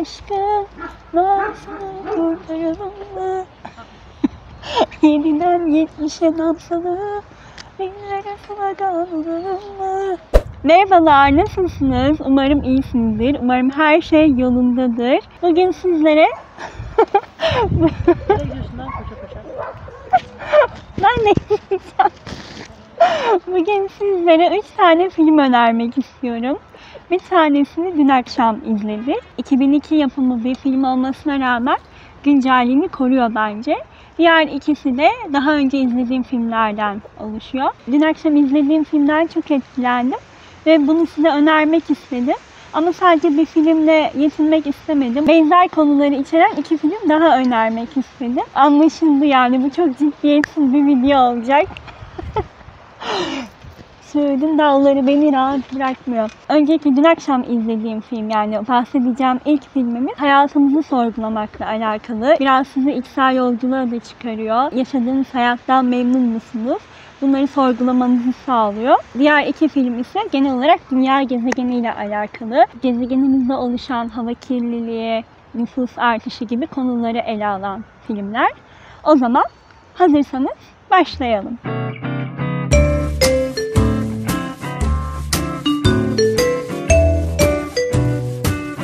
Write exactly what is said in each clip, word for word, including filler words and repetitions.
aşkım, nasıl kurtaralım mı? Yeniden yetmişe damsalı, binlere sıra dağılalım mı? Merhabalar, nasılsınız? Umarım iyisinizdir. Umarım her şey yolundadır. Bugün sizlere... ben ne diyeceğim? Bugün sizlere üç tane film önermek istiyorum. Bir tanesini dün akşam izledik. iki bin iki yapımı bir film olmasına rağmen güncelliğini koruyor bence. Diğer ikisi de daha önce izlediğim filmlerden oluşuyor. Dün akşam izlediğim filmden çok etkilendim ve bunu size önermek istedim. Ama sadece bir filmle yetinmek istemedim. Benzer konuları içeren iki film daha önermek istedim. Anlaşıldı yani, bu çok ciddiyetsiz bir video olacak. Söğüdün dağları beni rahat bırakmıyor. Önceki dün akşam izlediğim film, yani bahsedeceğim ilk filmimiz hayatımızı sorgulamakla alakalı. Biraz sizi içsel yolculuğa da çıkarıyor. Yaşadığınız hayattan memnun musunuz? Bunları sorgulamanızı sağlıyor. Diğer iki film ise genel olarak dünya gezegeniyle alakalı. Gezegenimizde oluşan hava kirliliği, nüfus artışı gibi konuları ele alan filmler. O zaman hazırsanız başlayalım.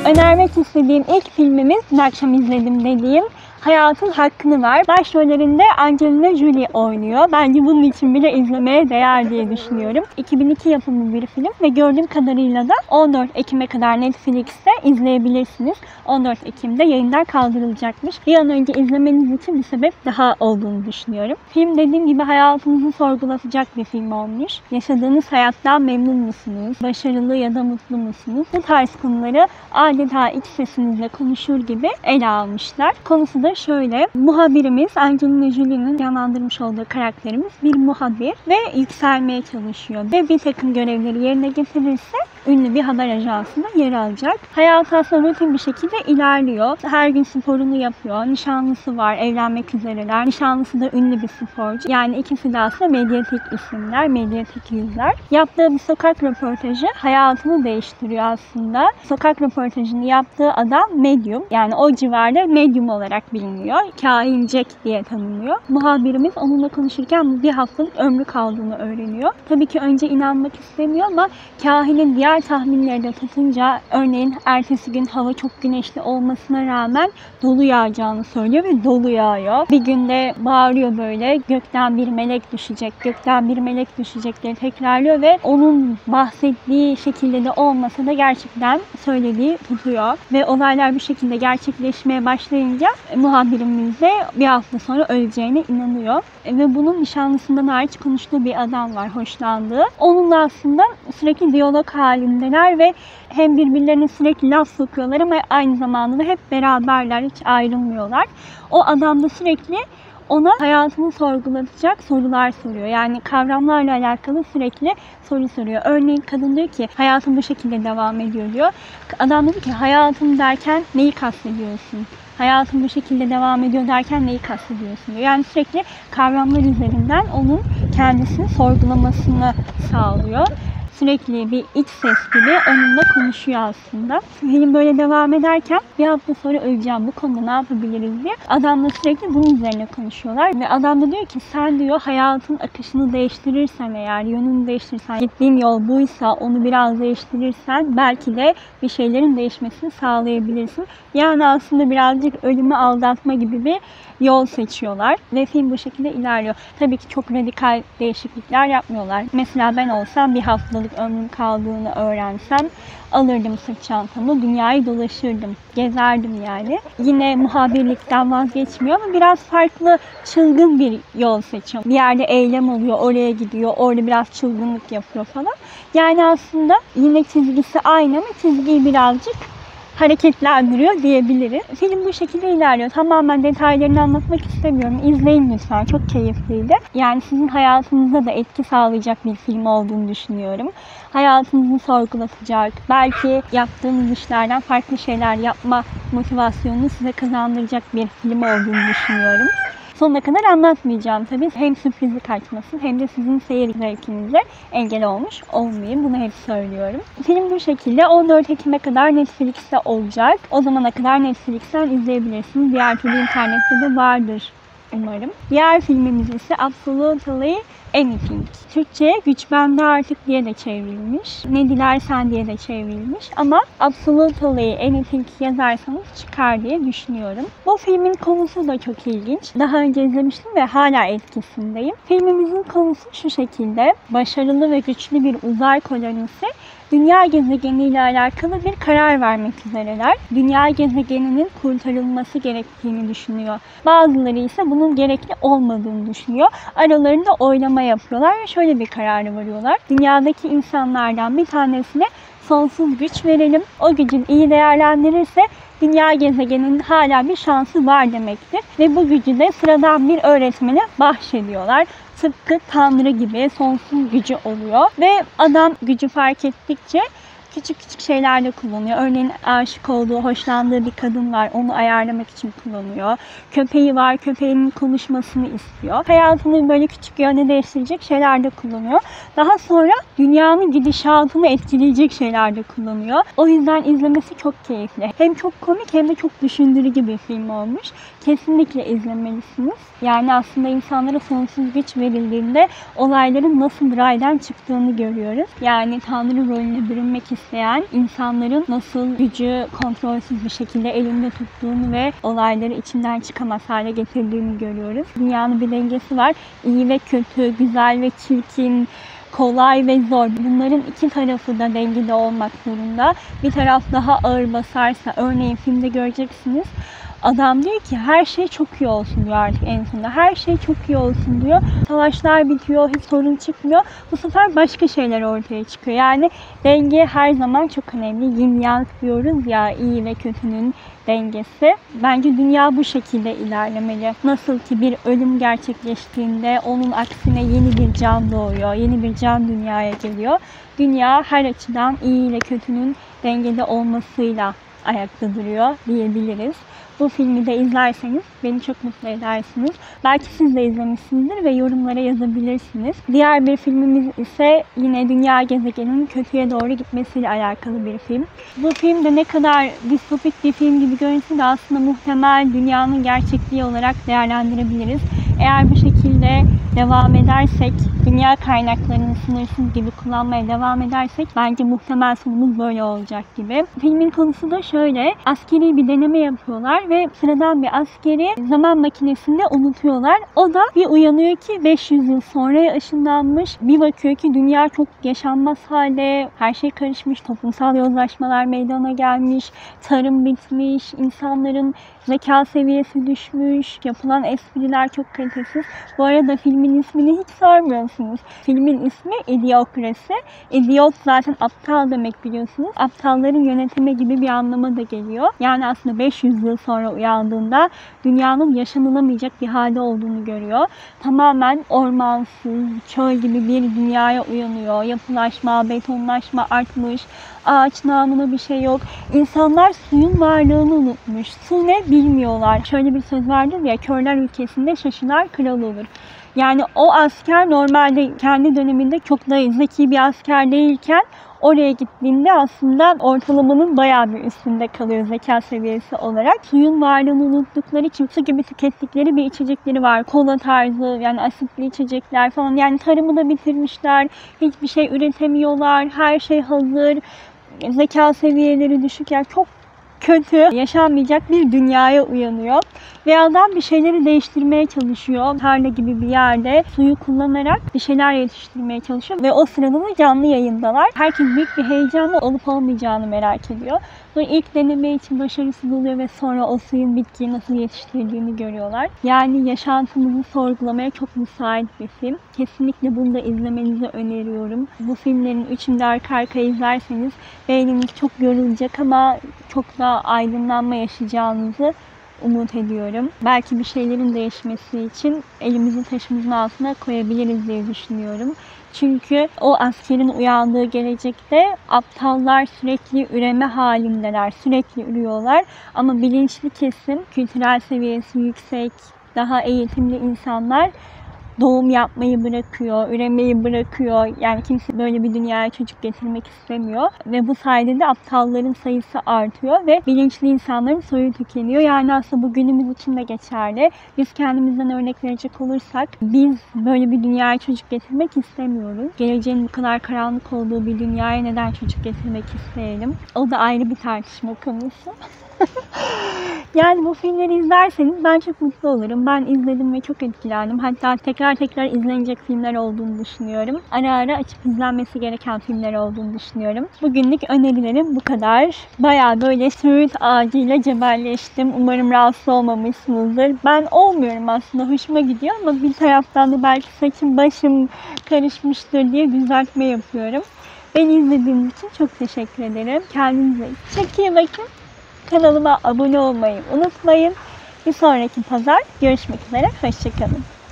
Önermek istediğim ilk filmimiz, dün akşam izledim dediğim Hayatın Hakkını Ver. Başrollerinde Angelina Jolie oynuyor. Bence bunun için bile izlemeye değer diye düşünüyorum. iki bin iki yapımı bir film ve gördüğüm kadarıyla da on dört Ekim'e kadar Netflix'te izleyebilirsiniz. on dört Ekim'de yayından kaldırılacakmış. Bir an önce izlemeniz için bir sebep daha olduğunu düşünüyorum. Film dediğim gibi hayatınızı sorgulatacak bir film olmuş. Yaşadığınız hayattan memnun musunuz? Başarılı ya da mutlu musunuz? Bu tarz konuları adeta iç sesinizle konuşur gibi ele almışlar. Konusu da şöyle, muhabirimiz Angelina Jolie'nin canlandırmış olduğu karakterimiz bir muhabir ve yükselmeye çalışıyor. Ve bir takım görevleri yerine getirirse ünlü bir haber ajansında yer alacak. Hayatı aslında rutin bir şekilde ilerliyor. Her gün sporunu yapıyor. Nişanlısı var, evlenmek üzereler. Nişanlısı da ünlü bir sporcu. Yani ikisi de aslında medyatik isimler, medyatik yüzler. Yaptığı bir sokak röportajı hayatını değiştiriyor aslında. Sokak röportajını yaptığı adam medyum. Yani o civarda medyum olarak biliniyor. Kahin Jack diye tanınıyor. Muhabirimiz onunla konuşurken bir haftalık ömrü kaldığını öğreniyor. Tabii ki önce inanmak istemiyor ama kahinin diğer tahminleri de tutunca, örneğin ertesi gün hava çok güneşli olmasına rağmen dolu yağacağını söylüyor ve dolu yağıyor. Bir günde bağırıyor böyle, gökten bir melek düşecek, gökten bir melek düşecek diye tekrarlıyor ve onun bahsettiği şekilde de olmasa da gerçekten söylediği tutuyor. Ve olaylar bu şekilde gerçekleşmeye başlayınca muhabirimiz de bir hafta sonra öleceğine inanıyor. Ve bunun nişanlısından hariç konuştuğu bir adam var, hoşlandığı. Onunla aslında sürekli diyalog halindeler ve hem birbirlerine sürekli laf sokuyorlar ama aynı zamanda da hep beraberler, hiç ayrılmıyorlar. O adam da sürekli ona hayatını sorgulatacak sorular soruyor. Yani kavramlarla alakalı sürekli soru soruyor. Örneğin kadın diyor ki hayatım bu şekilde devam ediyor diyor. Adam diyor ki hayatım derken neyi kastediyorsun? Hayatım bu şekilde devam ediyor derken neyi kastediyorsun diyor. Yani sürekli kavramlar üzerinden onun kendisini sorgulamasını sağlıyor. Sürekli bir iç ses gibi onunla konuşuyor aslında. Film böyle devam ederken bir hafta sonra öleceğim, bu konuda ne yapabiliriz diye adamla sürekli bunun üzerine konuşuyorlar. Ve adam da diyor ki sen diyor hayatın akışını değiştirirsen, eğer yönünü değiştirirsen, gittiğin yol buysa onu biraz değiştirirsen belki de bir şeylerin değişmesini sağlayabilirsin. Yani aslında birazcık ölümü aldatma gibi bir yol seçiyorlar ve film bu şekilde ilerliyor. Tabii ki çok radikal değişiklikler yapmıyorlar. Mesela ben olsam bir haftalık ömrüm kaldığını öğrensem alırdım sırt çantamı, dünyayı dolaşırdım, gezerdim yani. Yine muhabirlikten vazgeçmiyor ama biraz farklı, çılgın bir yol seçiyor. Bir yerde eylem oluyor, oraya gidiyor, orada biraz çılgınlık yapıyor falan. Yani aslında yine çizgisi aynı ama çizgiyi birazcık hareketlendiriyor diyebiliriz. Film bu şekilde ilerliyor. Tamamen detaylarını anlatmak istemiyorum. İzleyin lütfen. Çok keyifliydi. Yani sizin hayatınıza da etki sağlayacak bir film olduğunu düşünüyorum. Hayatınızı sorgulatacak, belki yaptığınız işlerden farklı şeyler yapma motivasyonunu size kazandıracak bir film olduğunu düşünüyorum. Sonuna kadar anlatmayacağım tabii. Hem sürprizi kaçmasın hem de sizin seyir zevkinize engel olmuş olmayayım. Bunu hep söylüyorum. Film bu şekilde on dört Ekim'e kadar Netflix'te olacak. O zamana kadar Netflix'ten izleyebilirsiniz. Diğer türlü internette de vardır umarım. Diğer filmimiz ise Absolutely Anything. Türkçe'ye Güç Bende Artık diye de çevrilmiş. Ne Dilersen diye de çevrilmiş. Ama Absolutely Anything yazarsanız çıkar diye düşünüyorum. Bu filmin konusu da çok ilginç. Daha önce izlemiştim ve hala etkisindeyim. Filmimizin konusu şu şekilde. Başarılı ve güçlü bir uzay kolonisi Dünya gezegeniyle alakalı bir karar vermek üzereler. Dünya gezegeninin kurtarılması gerektiğini düşünüyor. Bazıları ise bunun gerekli olmadığını düşünüyor. Aralarında oylama yapıyorlar ve şöyle bir karara varıyorlar. Dünyadaki insanlardan bir tanesine sonsuz güç verelim. O gücün iyi değerlendirirse Dünya gezegeninin hala bir şansı var demektir. Ve bu gücü de sıradan bir öğretmene bahşediyorlar. Tıpkı Tanrı gibi sonsuz gücü oluyor. Ve adam gücü fark ettikçe küçük küçük şeylerle kullanıyor. Örneğin aşık olduğu, hoşlandığı bir kadın var. Onu ayarlamak için kullanıyor. Köpeği var. Köpeğinin konuşmasını istiyor. Hayatını böyle küçük yönde değiştirecek şeylerde kullanıyor. Daha sonra dünyanın gidişatını etkileyecek şeylerde kullanıyor. O yüzden izlemesi çok keyifli. Hem çok komik hem de çok düşündürücü bir film olmuş. Kesinlikle izlemelisiniz. Yani aslında insanlara sonsuz güç verildiğinde olayların nasıl raydan çıktığını görüyoruz. Yani Tanrı rolüne bürünmek istiyoruz. İsteyen insanların nasıl gücü kontrolsüz bir şekilde elinde tuttuğunu ve olayları içinden çıkamaz hale getirdiğini görüyoruz. Dünyanın bir dengesi var. İyi ve kötü, güzel ve çirkin, kolay ve zor. Bunların iki tarafı da dengede olmak zorunda. Bir taraf daha ağır basarsa, örneğin filmde göreceksiniz. Adam diyor ki her şey çok iyi olsun diyor artık en sonunda. Her şey çok iyi olsun diyor. Savaşlar bitiyor, hiç sorun çıkmıyor. Bu sefer başka şeyler ortaya çıkıyor. Yani denge her zaman çok önemli. Yin yang diyoruz ya, iyi ve kötünün dengesi. Bence dünya bu şekilde ilerlemeli. Nasıl ki bir ölüm gerçekleştiğinde onun aksine yeni bir can doğuyor. Yeni bir can dünyaya geliyor. Dünya her açıdan iyi ile kötünün dengede olmasıyla ayakta duruyor diyebiliriz. Bu filmi de izlerseniz beni çok mutlu edersiniz. Belki siz de izlemişsinizdir ve yorumlara yazabilirsiniz. Diğer bir filmimiz ise yine dünya gezegeninin kötüye doğru gitmesiyle alakalı bir film. Bu film de ne kadar distopik bir film gibi görünse de aslında muhtemel dünyanın gerçekliği olarak değerlendirebiliriz. Eğer bu şekilde devam edersek, dünya kaynaklarını sınırsız gibi kullanmaya devam edersek bence muhtemel sonumuz böyle olacak gibi. Filmin konusu da şöyle, askeri bir deneme yapıyorlar ve sıradan bir askeri zaman makinesinde unutuyorlar. O da bir uyanıyor ki beş yüz yıl sonraya ışınlanmış, bir bakıyor ki dünya çok yaşanmaz hale, her şey karışmış, toplumsal yozlaşmalar meydana gelmiş, tarım bitmiş, insanların zeka seviyesi düşmüş, yapılan espriler çok kalitesiz. Bu arada filmin ismini hiç sormuyorsunuz. Filmin ismi Idiocracy. Idiot zaten aptal demek biliyorsunuz. Aptalların yönetimi gibi bir anlama da geliyor. Yani aslında beş yüz yıl sonra uyandığında dünyanın yaşanılamayacak bir halde olduğunu görüyor. Tamamen ormansız, çöl gibi bir dünyaya uyanıyor. Yapılaşma, betonlaşma artmış. Ağaç namına bir şey yok. İnsanlar suyun varlığını unutmuş. Su ne bilmiyorlar. Şöyle bir söz vardır ya, körler ülkesinde şaşılar kral olur. Yani o asker normalde kendi döneminde çok daha zeki bir asker değilken oraya gittiğinde aslında ortalamanın bayağı bir üstünde kalıyor zeka seviyesi olarak. Suyun varlığını unuttukları için su gibi tükettikleri bir içecekleri var. Kola tarzı, yani asitli içecekler falan. Yani tarımı da bitirmişler. Hiçbir şey üretemiyorlar. Her şey hazır. Zeka seviyeleri düşük. Yani çok kötü, yaşanmayacak bir dünyaya uyanıyor. Ve adam bir şeyleri değiştirmeye çalışıyor. Tarla gibi bir yerde suyu kullanarak bir şeyler yetiştirmeye çalışıyor. Ve o sırada da canlı yayındalar. Herkes büyük bir heyecanla olup olmayacağını merak ediyor. Sonra ilk deneme için başarısız oluyor ve sonra o suyun bitkiyi nasıl yetiştirdiğini görüyorlar. Yani yaşantımızı sorgulamaya çok müsait bir film. Kesinlikle bunu da izlemenizi öneriyorum. Bu filmlerin üçünü de arka arkaya izlerseniz beyniniz çok yorulacak ama çok da aydınlanma yaşayacağınızı umut ediyorum. Belki bir şeylerin değişmesi için elimizi taşımızın altına koyabiliriz diye düşünüyorum. Çünkü o askerin uyandığı gelecekte aptallar sürekli üreme halindeler, sürekli ürüyorlar. Ama bilinçli kesim, kültürel seviyesi yüksek, daha eğitimli insanlar doğum yapmayı bırakıyor, üremeyi bırakıyor. Yani kimse böyle bir dünyaya çocuk getirmek istemiyor. Ve bu sayede de aptalların sayısı artıyor ve bilinçli insanların soyu tükeniyor. Yani aslında bu günümüz için de geçerli. Biz kendimizden örnek verecek olursak biz böyle bir dünyaya çocuk getirmek istemiyoruz. Geleceğin bu kadar karanlık olduğu bir dünyaya neden çocuk getirmek isteyelim? O da ayrı bir tartışma konusu. Yani bu filmleri izlerseniz ben çok mutlu olurum. Ben izledim ve çok etkilendim. Hatta tekrar tekrar izlenecek filmler olduğunu düşünüyorum. Ara ara açıp izlenmesi gereken filmler olduğunu düşünüyorum. Bugünlük önerilerim bu kadar. Bayağı böyle söğüt ağacıyla cebelleştim. Umarım rahatsız olmamışsınızdır. Ben olmuyorum aslında. Hoşuma gidiyor ama bir taraftan da belki saçım başım karışmıştır diye düzeltme yapıyorum. Beni izlediğiniz için çok teşekkür ederim. Kendinize çok iyi bakın. Kanalıma abone olmayı unutmayın. Bir sonraki pazar görüşmek üzere. Hoşçakalın.